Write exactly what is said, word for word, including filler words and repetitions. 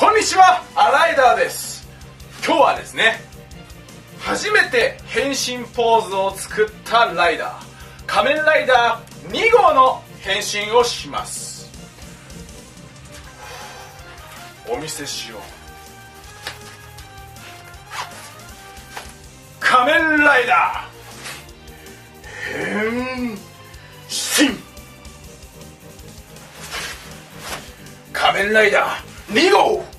こんにちは、アライダーです。今日はですね、初めて変身ポーズを作ったライダー、仮面ライダーに号の変身をします。お見せしよう。仮面ライダー変身。仮面ライダーに号